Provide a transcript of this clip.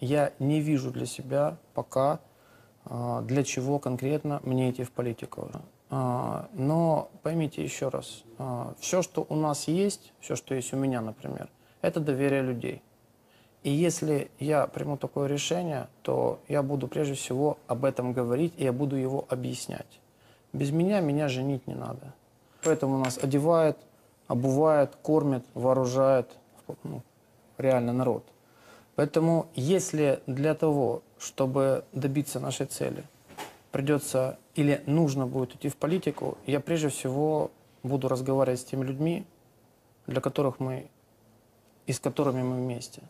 я не вижу для себя пока, для чего конкретно мне идти в политику. Но поймите еще раз, все, что у нас есть, все, что есть у меня, например, это доверие людей. И если я приму такое решение, то я буду прежде всего об этом говорить, и я буду его объяснять. Без меня женить не надо. Поэтому нас одевает, обувает, кормит, вооружает, ну, реально народ. Поэтому если для того, чтобы добиться нашей цели, придется или нужно будет идти в политику, я прежде всего буду разговаривать с теми людьми, для которых мы и с которыми мы вместе.